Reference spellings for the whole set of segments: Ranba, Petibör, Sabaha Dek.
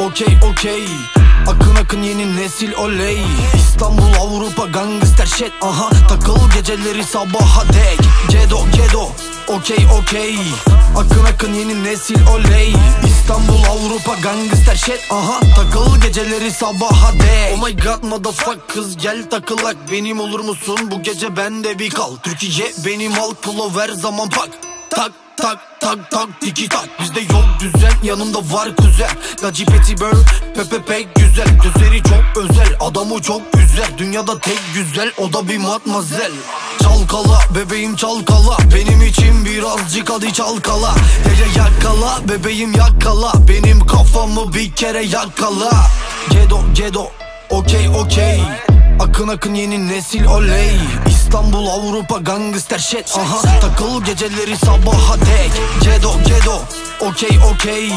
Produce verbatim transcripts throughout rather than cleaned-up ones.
Okey okey, akın akın yeni nesil oley. İstanbul Avrupa gangster shit. Aha, takıl geceleri sabaha dek. Gedo gedo, okey okey, akın akın yeni nesil oley. İstanbul Avrupa gangster shit. Aha, takıl geceleri sabaha dek. Oh my god motherfuck, kız gel takılak. Benim olur musun bu gece, bende bir kal. Türkiye benim halk, pulo her zaman pak. Tak tak tak tak tiki tak. Bizde yok düzen, yanımda var kuzen. Gaci Petibör Pepe pek güzel. Gözleri çok özel, adamı çok güzel. Dünyada tek güzel, o da bir matmazel. Çalkala bebeğim çalkala, benim için birazcık hadi çalkala. Hele yakala bebeğim yakala, benim kafamı bir kere yakala. Gedo gedo, okey okey, akın akın yeni nesil oley. İstanbul Avrupa gangster shit. Aha, takıl geceleri sabaha dek. Gedo gedo, okey okey,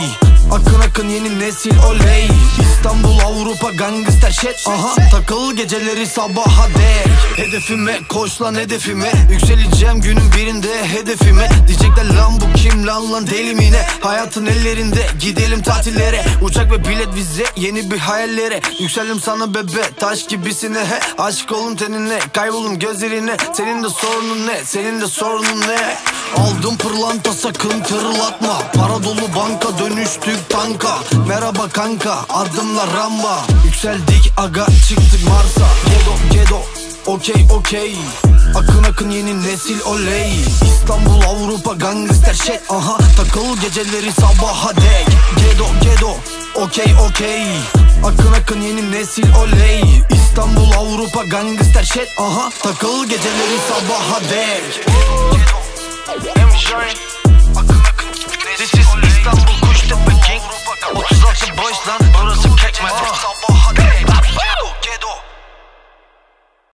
akın akın yeni nesil oley. İstanbul Avrupa gangster shit. Aha, takıl geceleri sabaha dek. Hedefime koş lan hedefime, yükseleceğim günün birinde hedefime. Diyecekler lan bu kim lan lan deli mi ne? Hayatın ellerinde, gidelim tatillere. Uçak ve bilet vize, yeni bir hayallere. Yükseldim sana bebe, taş gibisine he. Aşık olun teninle, kaybolun gözlerine. Senin de sorunun ne, senin de sorunun ne? Aldım pırlanta sakın tırlatma, para dolu banka dönüştük tanka. Merhaba kanka, adımla Ranba. Yükseldik aga, çıktık Mars'a. Gedo gedo, okey okey, akın akın yeni nesil oley. İstanbul Avrupa gangster shit. Aha, takıl geceleri sabaha dek. Gedo gedo, okey okey, akın akın yeni nesil oley. İstanbul Avrupa gangster shit. Aha, takıl geceleri sabaha dek. Gedo,